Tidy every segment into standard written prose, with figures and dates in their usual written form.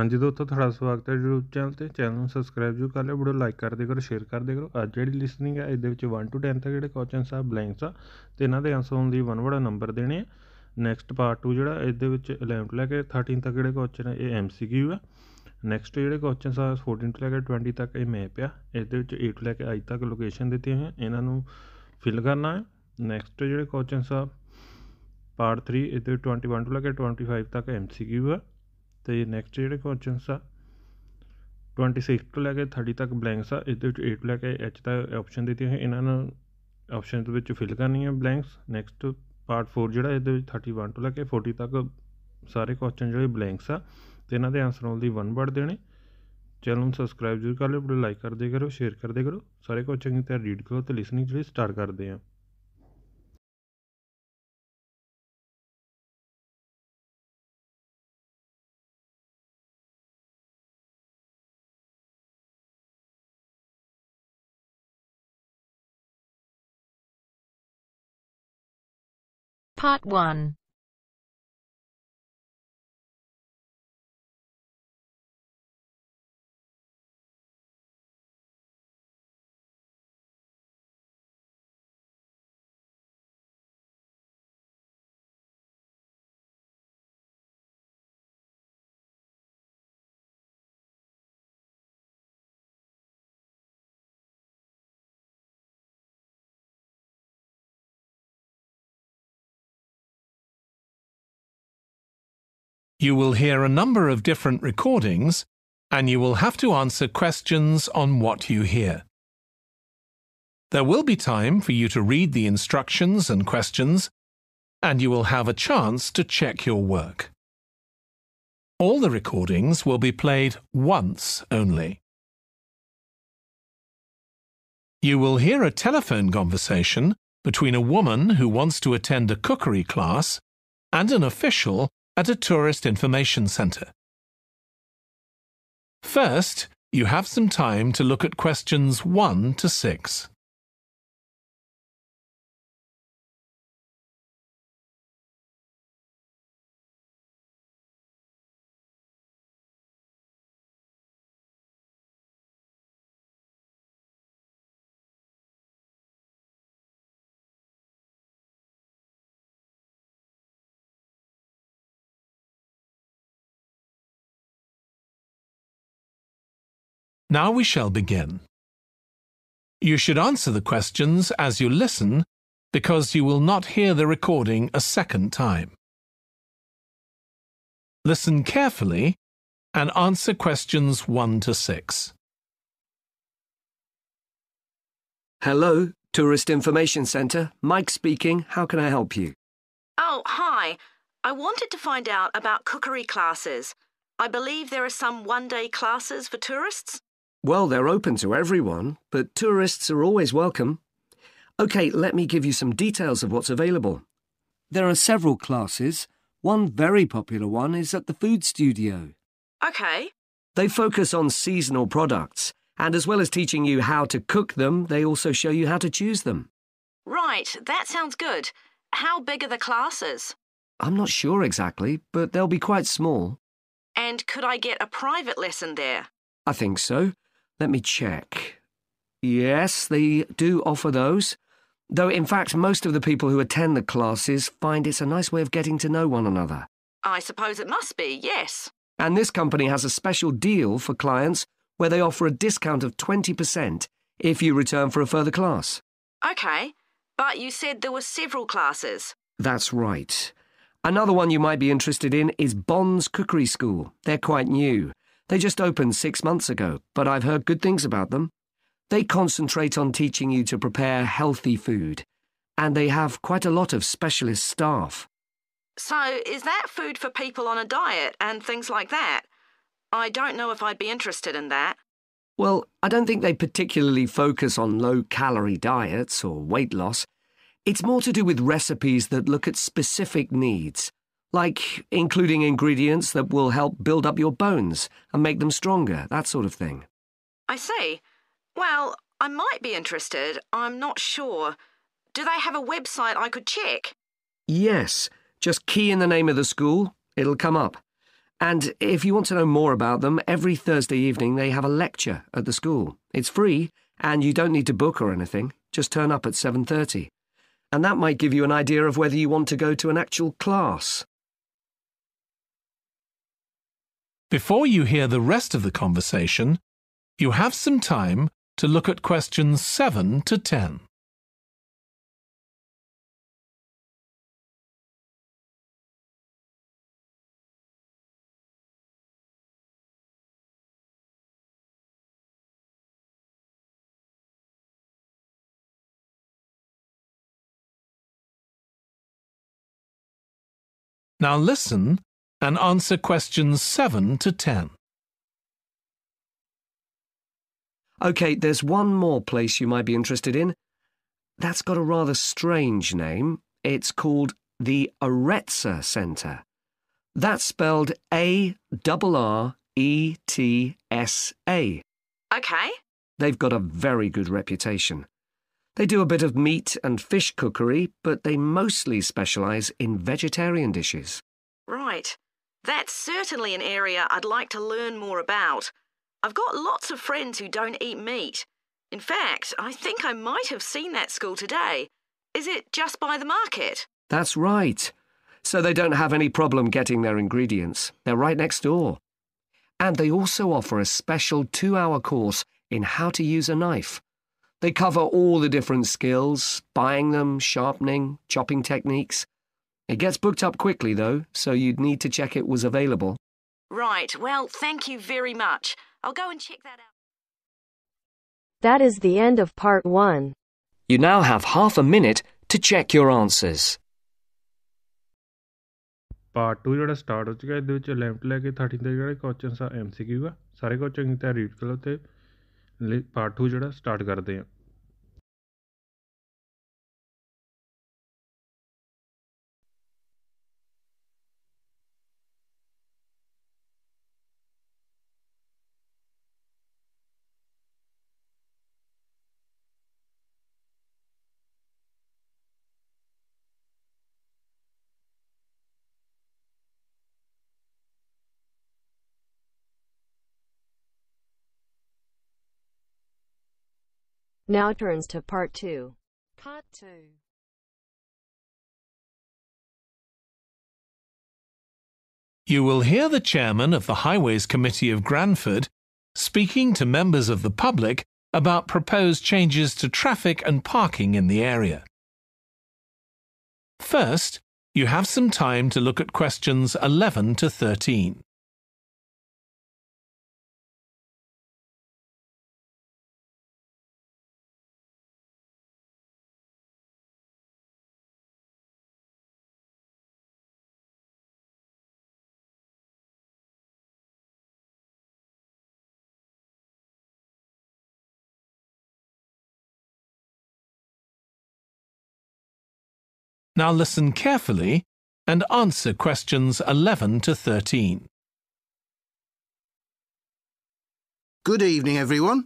हाँ जी दोस्तों, थोड़ा स्वागत है यूट्यूब चैनल से। चैनल में सबसक्राइब जो कर लो, वीडियो लाइक कर दे करो, शेयर कर दे करो। अज जी लिसनिंग है ये 1 to 10 तक जो क्वेश्चन आ ब्लैंक्स आ तो इन्होंने आंसर होने की 1 word नंबर देने। नैक्सट पार्ट 2 जो इस 11 तो लैके 13 तक जो क्वेश्चन है ये एम सी क्यू है। नैक्सट जो क्वेश्चन आ 14 तो लैके 20 तक ये मैप आ। इस A तो लैके I तक लोकेशन दी हुई है, इन्हों फिल करना है। नैक्सट जो क्वेश्चन आ पार्ट 3 इस 21 तो लैके 25 तक एम सी क्यू है। तो नैक्सट जो क्वेश्चन आ 26 तो लैके 30 तक ब्लैंक्स आ। इस A तो लैके H तक ऑप्शन दी हुई है, इन्होंने ऑप्शन फिल करनी है ब्लैंक्स। नैक्सट पार्ट 4 जोड़ा ये 31 तो लैके 40 तक सारे क्वेश्चन जो ब्लैंक्स आ तो इन्होंने आंसर होने की 1 word देने। चैनल में सबसक्राइब जरूर कर लो, वीडियो लाइक कर दे करो, शेयर कर दे करो। सारे क्वेश्चन की रीड करो तो लिसनिंग जो स्टार्ट करते हैं। Part 1. You will hear a number of different recordings, and you will have to answer questions on what you hear. There will be time for you to read the instructions and questions, and you will have a chance to check your work. All the recordings will be played once only. You will hear a telephone conversation between a woman who wants to attend a cookery class and an official at a tourist information centre. First, you have some time to look at questions 1 to 6. Now we shall begin. You should answer the questions as you listen, because you will not hear the recording a second time. Listen carefully and answer questions 1 to 6. Hello, Tourist Information Centre. Mike speaking. How can I help you? Oh, hi. I wanted to find out about cookery classes. I believe there are some one-day classes for tourists. Well, they're open to everyone, but tourists are always welcome. OK, let me give you some details of what's available. There are several classes. One very popular one is at the food studio. OK. They focus on seasonal products, and as well as teaching you how to cook them, they also show you how to choose them. Right, that sounds good. How big are the classes? I'm not sure exactly, but they'll be quite small. And could I get a private lesson there? I think so. Let me check. Yes, they do offer those. Though, in fact, most of the people who attend the classes find it's a nice way of getting to know one another. I suppose it must be, yes. And this company has a special deal for clients where they offer a discount of 20% if you return for a further class. OK, but you said there were several classes. That's right. Another one you might be interested in is Bond's Cookery School. They're quite new. They just opened 6 months ago, but I've heard good things about them. They concentrate on teaching you to prepare healthy food, and they have quite a lot of specialist staff. So is that food for people on a diet and things like that? I don't know if I'd be interested in that. Well, I don't think they particularly focus on low-calorie diets or weight loss. It's more to do with recipes that look at specific needs, like including ingredients that will help build up your bones and make them stronger, that sort of thing. I see. Well, I might be interested. I'm not sure. Do they have a website I could check? Yes. Just key in the name of the school. It'll come up. And if you want to know more about them, every Thursday evening they have a lecture at the school. It's free, and you don't need to book or anything. Just turn up at 7:30. And that might give you an idea of whether you want to go to an actual class. Before you hear the rest of the conversation, you have some time to look at questions 7 to 10. Now listen and answer questions 7 to 10. OK, there's one more place you might be interested in. That's got a rather strange name. It's called the Aretsa Centre. That's spelled A-R-R-E-T-S-A. OK. They've got a very good reputation. They do a bit of meat and fish cookery, but they mostly specialise in vegetarian dishes. Right. That's certainly an area I'd like to learn more about. I've got lots of friends who don't eat meat. In fact, I think I might have seen that school today. Is it just by the market? That's right. So they don't have any problem getting their ingredients. They're right next door. And they also offer a special 2-hour course in how to use a knife. They cover all the different skills, buying them, sharpening, chopping techniques. It gets booked up quickly, though, so you'd need to check it was available. Right. Well, thank you very much. I'll go and check that out. That is the end of part 1. You now have half a minute to check your answers. Part 2 ਜਿਹੜਾ start ਹੋ ਚੁੱਕਾ ਹੈ ਇਹਦੇ ਵਿੱਚ lamp ਲੈ ਕੇ 13 ਦੇ ਜਿਹੜੇ questions ਆ ਐਮਸੀਕਿਊ ਆ ਸਾਰੇ ਕੁਐਸਚਨ ਤੇ ਰੀਡ ਕਰ ਲਓ ਤੇ Part 2 ਜਿਹੜਾ ਸਟਾਰਟ ਕਰਦੇ ਆ Now turns to part 2. Part 2. You will hear the chairman of the Highways Committee of Granford speaking to members of the public about proposed changes to traffic and parking in the area. First, you have some time to look at questions 11 to 13. Now listen carefully and answer questions 11 to 13. Good evening, everyone.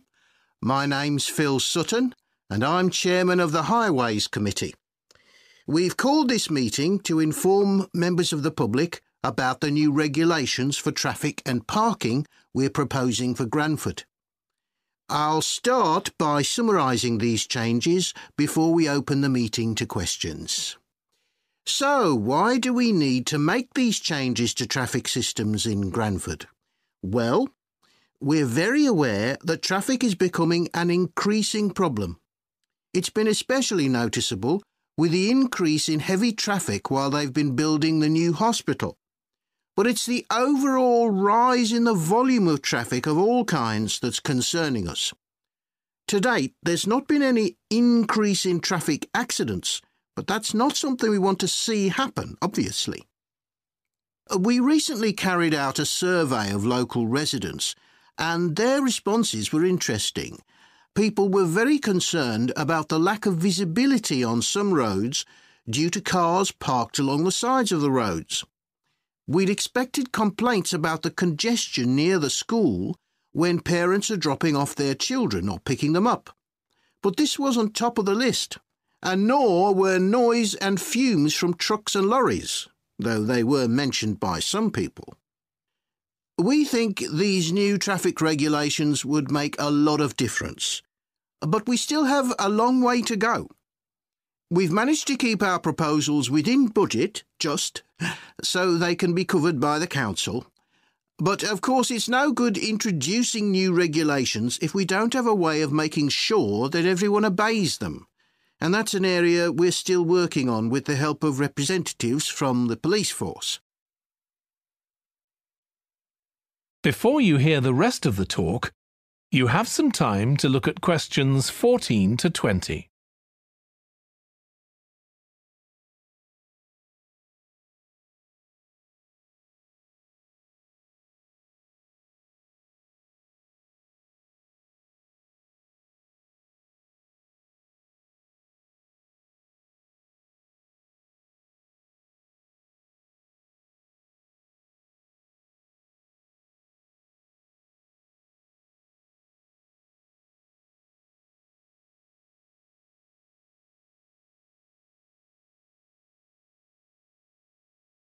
My name's Phil Sutton, and I'm chairman of the Highways Committee. We've called this meeting to inform members of the public about the new regulations for traffic and parking we're proposing for Granford. I'll start by summarising these changes before we open the meeting to questions. So, why do we need to make these changes to traffic systems in Granford? Well, we're very aware that traffic is becoming an increasing problem. It's been especially noticeable with the increase in heavy traffic while they've been building the new hospital. But it's the overall rise in the volume of traffic of all kinds that's concerning us. To date, there's not been any increase in traffic accidents, but that's not something we want to see happen, obviously. We recently carried out a survey of local residents, and their responses were interesting. People were very concerned about the lack of visibility on some roads due to cars parked along the sides of the roads. We'd expected complaints about the congestion near the school when parents are dropping off their children or picking them up. But this wasn't top of the list. And nor were noise and fumes from trucks and lorries, though they were mentioned by some people. We think these new traffic regulations would make a lot of difference, but we still have a long way to go. We've managed to keep our proposals within budget, just, so they can be covered by the council. But of course it's no good introducing new regulations if we don't have a way of making sure that everyone obeys them. And that's an area we're still working on with the help of representatives from the police force. Before you hear the rest of the talk, you have some time to look at questions 14 to 20.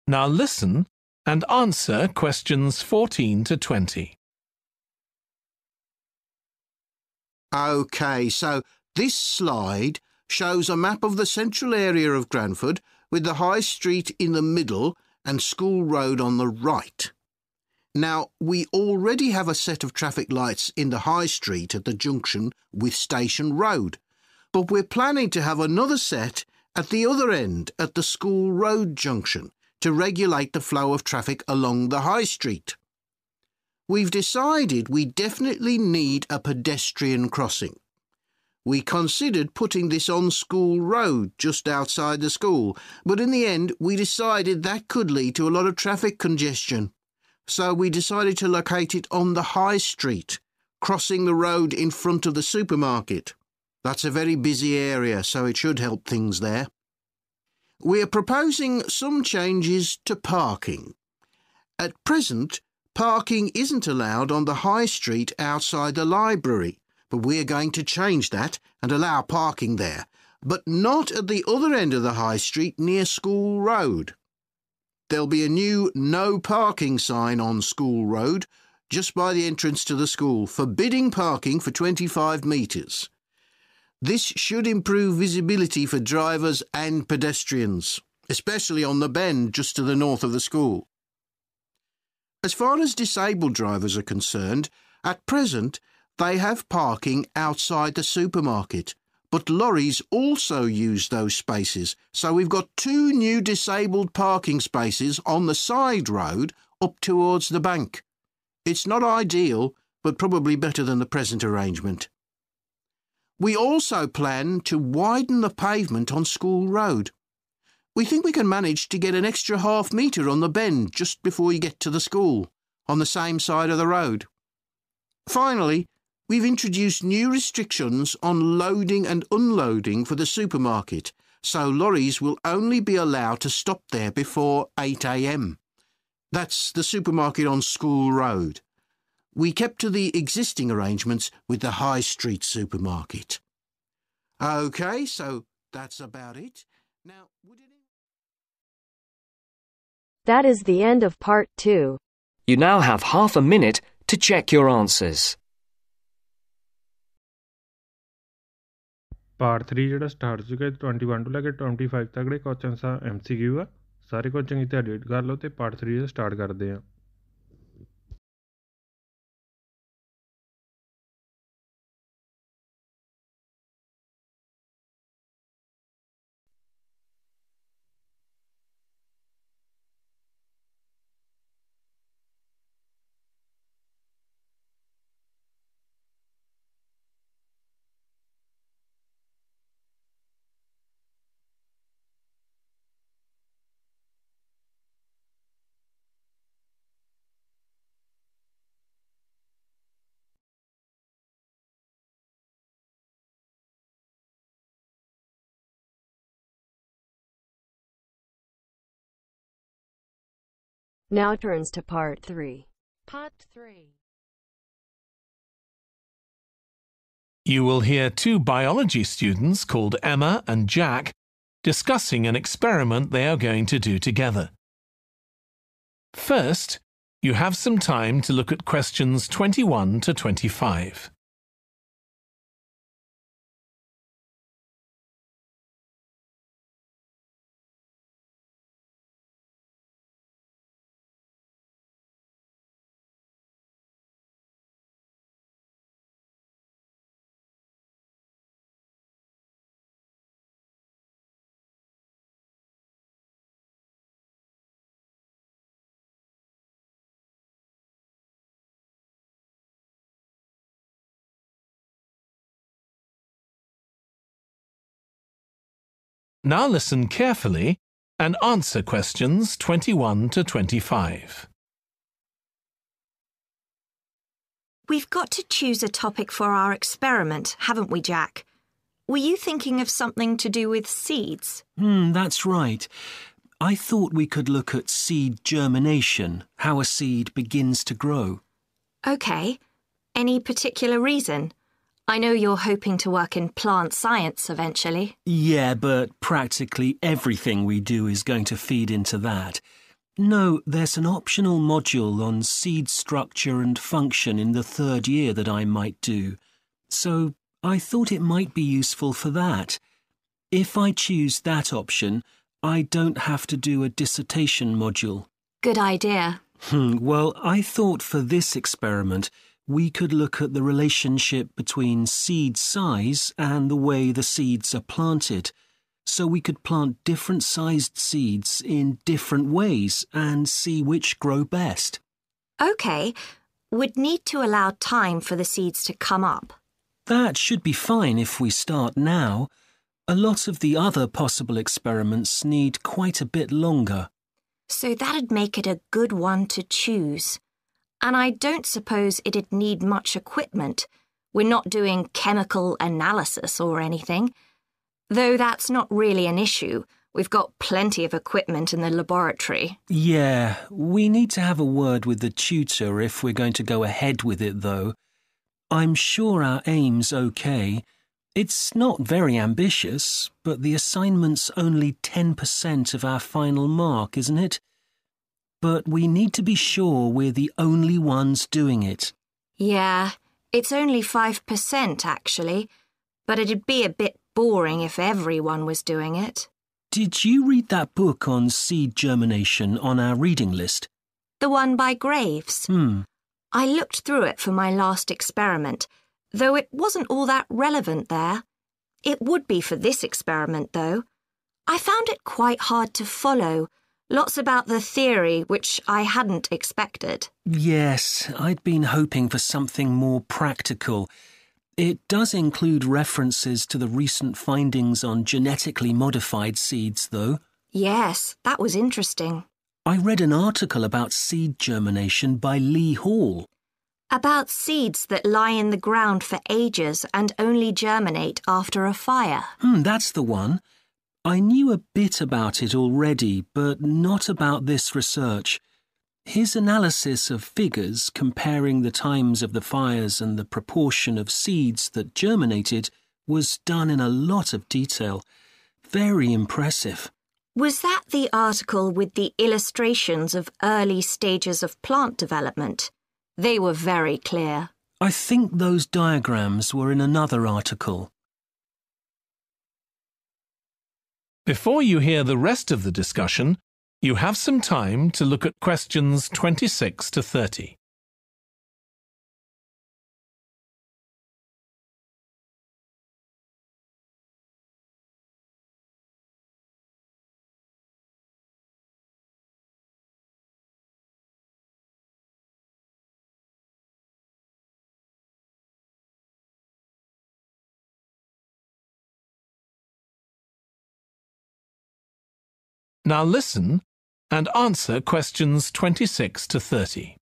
Now listen and answer questions 14 to 20. OK, so this slide shows a map of the central area of Granford with the High Street in the middle and School Road on the right. Now, we already have a set of traffic lights in the High Street at the junction with Station Road, but we're planning to have another set at the other end at the School Road junction, to regulate the flow of traffic along the High Street. We've decided we definitely need a pedestrian crossing. We considered putting this on School Road just outside the school, but in the end we decided that could lead to a lot of traffic congestion. So we decided to locate it on the High Street, crossing the road in front of the supermarket. That's a very busy area, so it should help things there. We are proposing some changes to parking. At present, parking isn't allowed on the High Street outside the library, but we are going to change that and allow parking there, but not at the other end of the High Street near School Road. There'll be a new no parking sign on School Road just by the entrance to the school, forbidding parking for 25 metres. This should improve visibility for drivers and pedestrians, especially on the bend just to the north of the school. As far as disabled drivers are concerned, at present they have parking outside the supermarket, but lorries also use those spaces, so we've got two new disabled parking spaces on the side road up towards the bank. It's not ideal, but probably better than the present arrangement. We also plan to widen the pavement on School Road. We think we can manage to get an extra half metre on the bend just before you get to the school, on the same side of the road. Finally, we've introduced new restrictions on loading and unloading for the supermarket, so lorries will only be allowed to stop there before 8 a.m. That's the supermarket on School Road. We kept to the existing arrangements with the High Street supermarket. OK, so that's about it. Now, that is the end of part 2. You now have half a minute to check your answers. Part 3 ਜਿਹੜਾ start ਸੀਗਾ 21 ਤੋਂ ਲੈ ਕੇ 25 ਤੱਕ ਦੇ questions ਆ MCQ ਆ ਸਾਰੇ questions ਇੱਥੇ ਐਡਿਟ ਕਰ ਲਓ ਤੇ part 3 ਦਾ start ਕਰਦੇ ਆ Now turns to part 3. Part 3. You will hear two biology students called Emma and Jack discussing an experiment they are going to do together. First, You have some time to look at questions 21 to 25. Now listen carefully and answer questions 21 to 25. We've got to choose a topic for our experiment, haven't we, Jack? Were you thinking of something to do with seeds? That's right. I thought we could look at seed germination, how a seed begins to grow. OK. Any particular reason? I know you're hoping to work in plant science eventually. Yeah, but practically everything we do is going to feed into that. No, there's an optional module on seed structure and function in the third year that I might do. So I thought it might be useful for that. If I choose that option, I don't have to do a dissertation module. Good idea. Well, I thought for this experiment, we could look at the relationship between seed size and the way the seeds are planted. So we could plant different sized seeds in different ways and see which grow best. OK. We'd need to allow time for the seeds to come up. That should be fine if we start now. A lot of the other possible experiments need quite a bit longer. So that'd make it a good one to choose. And I don't suppose it'd need much equipment. We're not doing chemical analysis or anything. Though that's not really an issue. We've got plenty of equipment in the laboratory. Yeah, we need to have a word with the tutor if we're going to go ahead with it, though. I'm sure our aim's OK. It's not very ambitious, but the assignment's only 10% of our final mark, isn't it? But we need to be sure we're the only ones doing it. Yeah, it's only 5% actually, but it'd be a bit boring if everyone was doing it. Did you read that book on seed germination on our reading list? The one by Graves? I looked through it for my last experiment, though it wasn't all that relevant there. It would be for this experiment, though. I found it quite hard to follow. Lots about the theory, which I hadn't expected. Yes, I'd been hoping for something more practical. It does include references to the recent findings on genetically modified seeds, though. Yes, that was interesting. I read an article about seed germination by Lee Hall. About seeds that lie in the ground for ages and only germinate after a fire. That's the one. I knew a bit about it already, but not about this research. His analysis of figures comparing the times of the fires and the proportion of seeds that germinated was done in a lot of detail. Very impressive. Was that the article with the illustrations of early stages of plant development? They were very clear. I think those diagrams were in another article. Before you hear the rest of the discussion, you have some time to look at questions 26 to 30. Now listen and answer questions 26 to 30.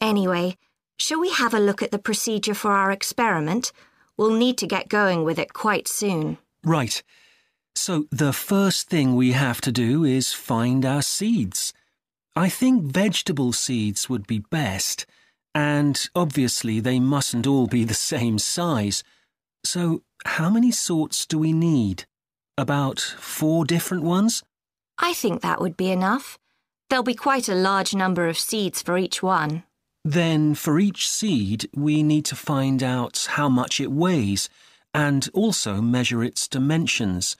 Anyway, shall we have a look at the procedure for our experiment? We'll need to get going with it quite soon. Right. So the first thing we have to do is find our seeds. I think vegetable seeds would be best, and obviously they mustn't all be the same size. So how many sorts do we need? About 4 different ones? I think that would be enough. There'll be quite a large number of seeds for each one. Then for each seed, we need to find out how much it weighs and also measure its dimensions.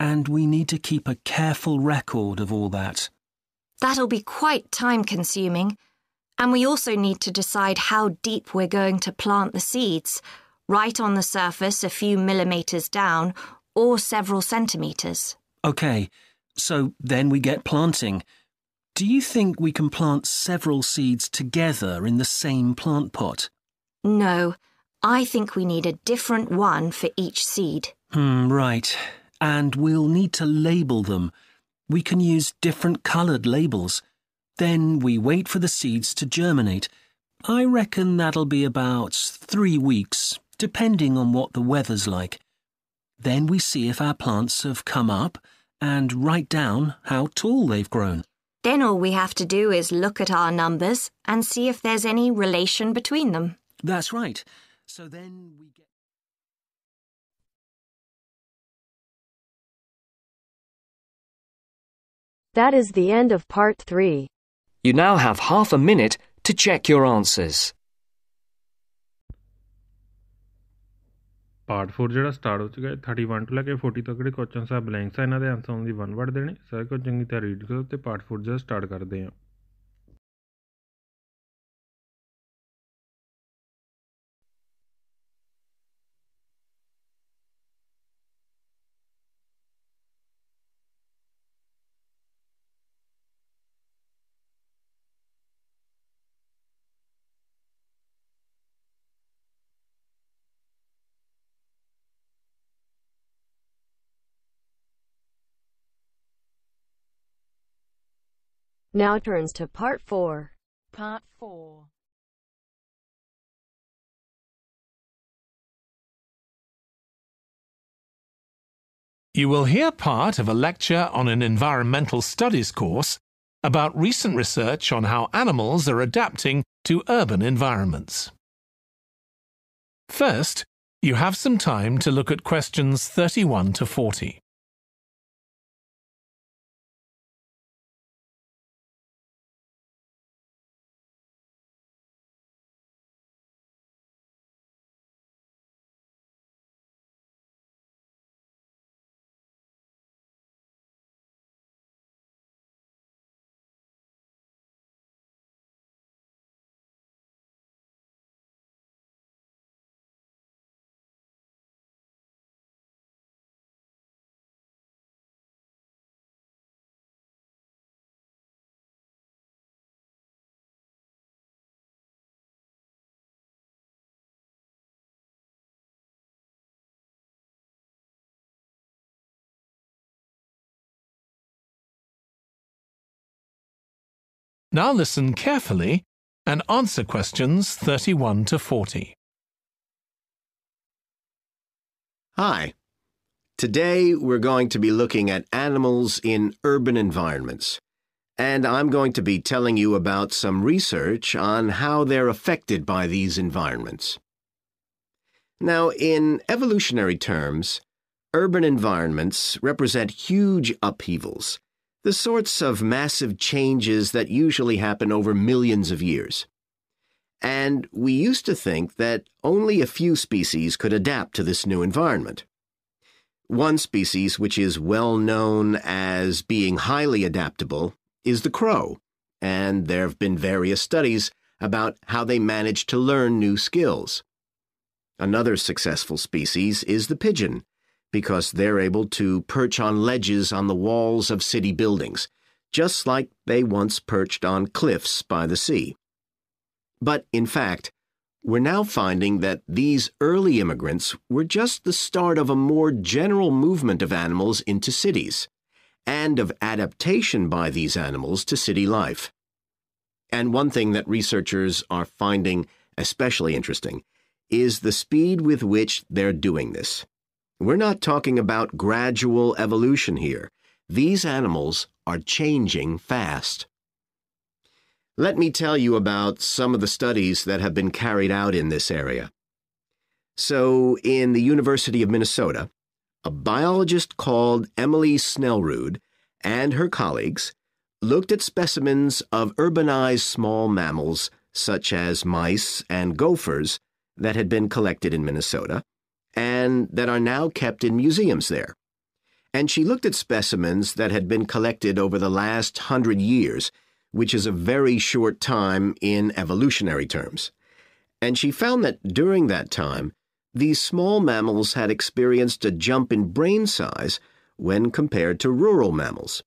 And we need to keep a careful record of all that. That'll be quite time-consuming. And we also need to decide how deep we're going to plant the seeds, right on the surface a few millimetres down or several centimetres. OK, so then we get planting. Do you think we can plant several seeds together in the same plant pot? No, I think we need a different one for each seed. Right. And we'll need to label them. We can use different coloured labels. Then we wait for the seeds to germinate. I reckon that'll be about 3 weeks, depending on what the weather's like. Then we see if our plants have come up and write down how tall they've grown. Then all we have to do is look at our numbers and see if there's any relation between them. That's right. So then we get... That is the end of part 3. You now have half a minute to check your answers. Part 4 ਜਿਹੜਾ start ਹੋ ਚੁੱਕਾ ਹੈ 31 ਤੋਂ ਲੈ ਕੇ 40 ਤੱਕ ਦੇ questions ਆ blanks ਆ ਇਹਨਾਂ ਦੇ answers ਦੀ one word ਦੇਣੇ ਸਾਰੇ ਕੋ ਚੰਗੀ ਤਰ੍ਹਾਂ ਰੀਡ ਕਰੋ ਤੇ part 4 ਜਿਹੜਾ start ਕਰਦੇ ਹਾਂ Now turns to part 4. Part 4. You will hear part of a lecture on an environmental studies course about recent research on how animals are adapting to urban environments. First, you have some time to look at questions 31 to 40. Now listen carefully and answer questions 31 to 40. Hi. Today we're going to be looking at animals in urban environments. And I'm going to be telling you about some research on how they're affected by these environments. Now, in evolutionary terms, urban environments represent huge upheavals. The sorts of massive changes that usually happen over millions of years. And we used to think that only a few species could adapt to this new environment. One species which is well known as being highly adaptable is the crow, and there have been various studies about how they manage to learn new skills. Another successful species is the pigeon, because they're able to perch on ledges on the walls of city buildings, just like they once perched on cliffs by the sea. But in fact, we're now finding that these early immigrants were just the start of a more general movement of animals into cities, and of adaptation by these animals to city life. And one thing that researchers are finding especially interesting is the speed with which they're doing this. We're not talking about gradual evolution here. These animals are changing fast. Let me tell you about some of the studies that have been carried out in this area. So, in the University of Minnesota, a biologist called Emily Snellrud and her colleagues looked at specimens of urbanized small mammals such as mice and gophers that had been collected in Minnesota and that are now kept in museums there. And she looked at specimens that had been collected over the last 100 years, which is a very short time in evolutionary terms. And she found that during that time, these small mammals had experienced a jump in brain size when compared to rural mammals.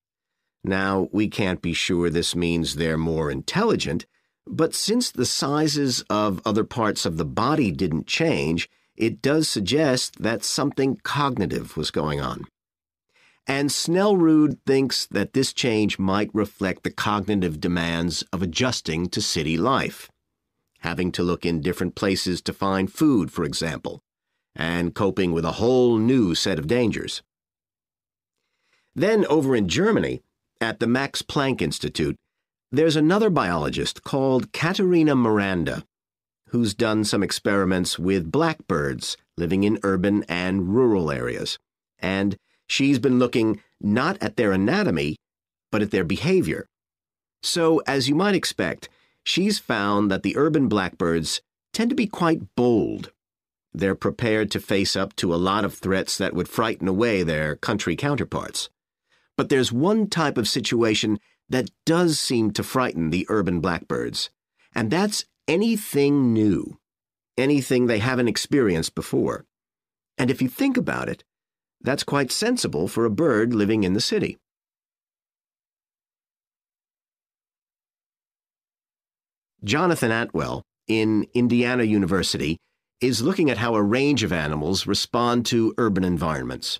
Now, we can't be sure this means they're more intelligent, but since the sizes of other parts of the body didn't change, it does suggest that something cognitive was going on. And Snellrud thinks that this change might reflect the cognitive demands of adjusting to city life, having to look in different places to find food, for example, and coping with a whole new set of dangers. Then over in Germany, at the Max Planck Institute, there's another biologist called Caterina Miranda, who's done some experiments with blackbirds living in urban and rural areas, and she's been looking not at their anatomy, but at their behavior. So, as you might expect, she's found that the urban blackbirds tend to be quite bold. They're prepared to face up to a lot of threats that would frighten away their country counterparts. But there's one type of situation that does seem to frighten the urban blackbirds, and that's anything new, anything they haven't experienced before. And if you think about it, that's quite sensible for a bird living in the city. Jonathan Atwell, in Indiana University, is looking at how a range of animals respond to urban environments.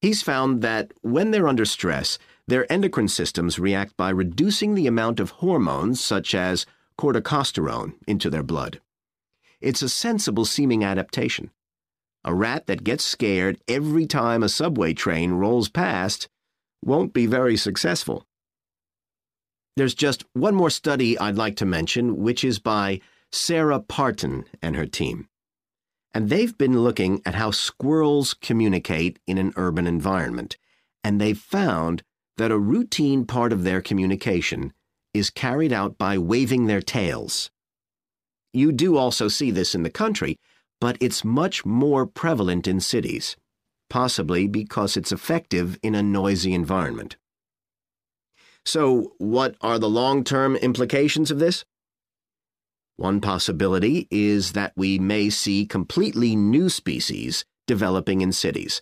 He's found that when they're under stress, their endocrine systems react by reducing the amount of hormones, such as corticosterone, into their blood. It's a sensible-seeming adaptation. A rat that gets scared every time a subway train rolls past won't be very successful. There's just one more study I'd like to mention, which is by Sarah Parton and her team. And they've been looking at how squirrels communicate in an urban environment, and they've found that a routine part of their communication is carried out by waving their tails. You do also see this in the country, but it's much more prevalent in cities, possibly because it's effective in a noisy environment. So, what are the long-term implications of this? One possibility is that we may see completely new species developing in cities.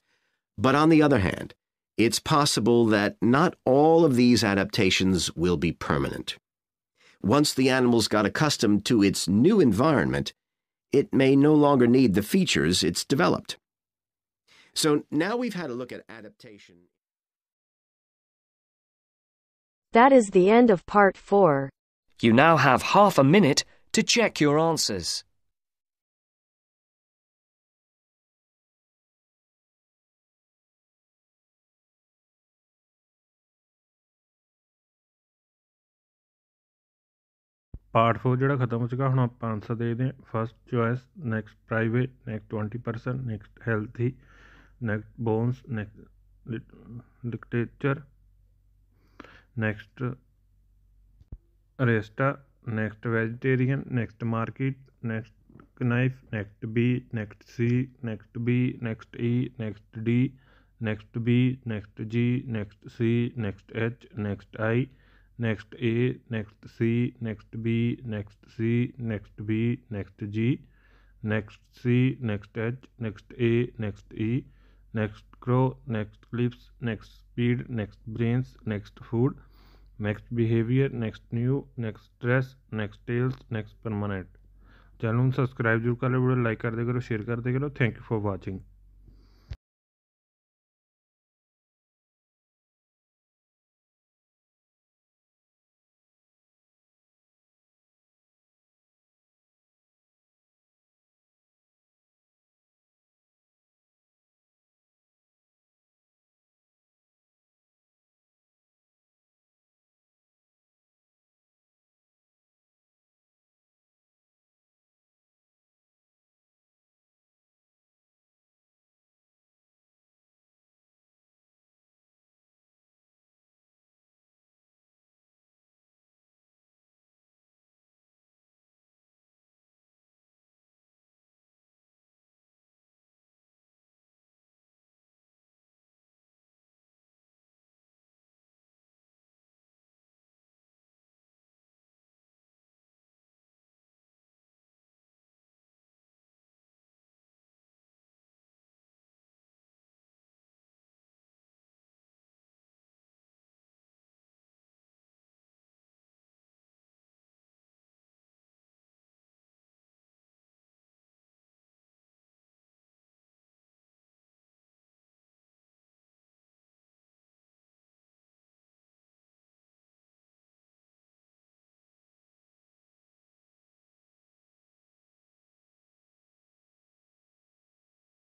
But on the other hand, it's possible that not all of these adaptations will be permanent. Once the animal's got accustomed to its new environment, it may no longer need the features it's developed. So now we've had a look at adaptation. That is the end of part 4. You now have half a minute to check your answers. Part 4 जोड़ा खत्म हो चुका है। आप answer दे दें। First choice next private, next 20%, next healthy, next bones, next literature, next अरेस्टा, next vegetarian, next market, next knife, next B, next C, next B, next E, next D, next B, next G, next C, next H, next I, next A, next C, next B, next C, next B, next G, next C, next H, next A, next E, next Crow, next Clips, next Speed, next Brains, next Food, next Behavior, next New, next Stress, next Tails, next Permanent. Channel subscribe जरूर कर लो, video like कर दे करो, share कर दे करो। Thank you for watching.